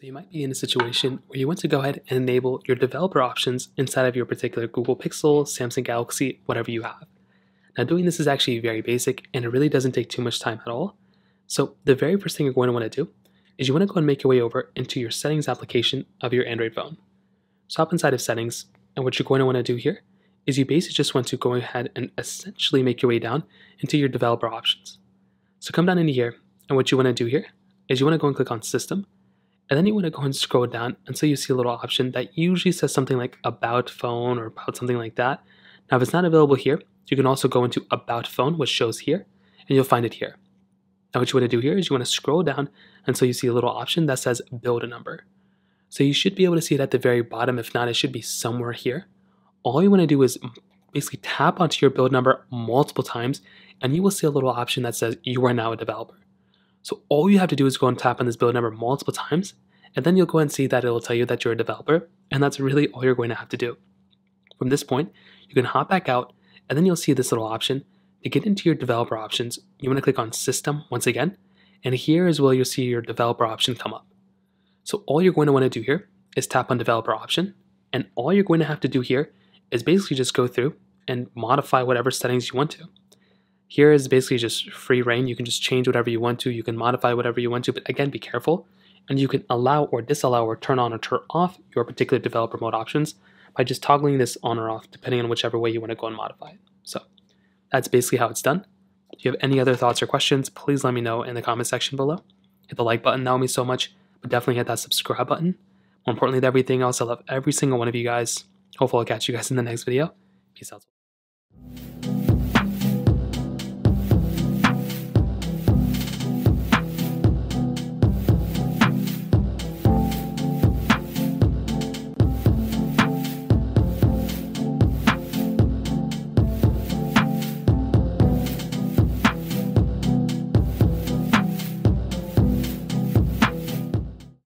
So you might be in a situation where you want to go ahead and enable your developer options inside of your particular Google Pixel, Samsung Galaxy, whatever you have. Now doing this is actually very basic and it really doesn't take too much time at all. So the very first thing you're going to want to do is you want to go and make your way over into your settings application of your Android phone. So hop inside of settings, and what you're going to want to do here is you basically just want to go ahead and essentially make your way down into your developer options. So come down into here, and what you want to do here is you want to go and click on system. And then you want to go and scroll down until you see a little option that usually says something like about phone or about something like that. Now, if it's not available here, you can also go into about phone, which shows here, and you'll find it here. Now, what you want to do here is you want to scroll down until you see a little option that says build a number. So you should be able to see it at the very bottom. If not, it should be somewhere here. All you want to do is basically tap onto your build number multiple times, and you will see a little option that says you are now a developer. So all you have to do is go and tap on this build number multiple times, and then you'll go and see that it'll tell you that you're a developer, and that's really all you're going to have to do. From this point, you can hop back out, and then you'll see this little option. To get into your developer options, you want to click on system once again, and here is where you'll see your developer option come up. So all you're going to want to do here is tap on developer option, and all you're going to have to do here is basically just go through and modify whatever settings you want to. Here is basically just free reign. You can just change whatever you want to. You can modify whatever you want to, but again, be careful. And you can allow or disallow or turn on or turn off your particular developer mode options by just toggling this on or off, depending on whichever way you want to go and modify it. So that's basically how it's done. If you have any other thoughts or questions, please let me know in the comment section below. Hit the like button, that would mean so much, but definitely hit that subscribe button. More importantly than everything else, I love every single one of you guys. Hopefully I'll catch you guys in the next video. Peace out.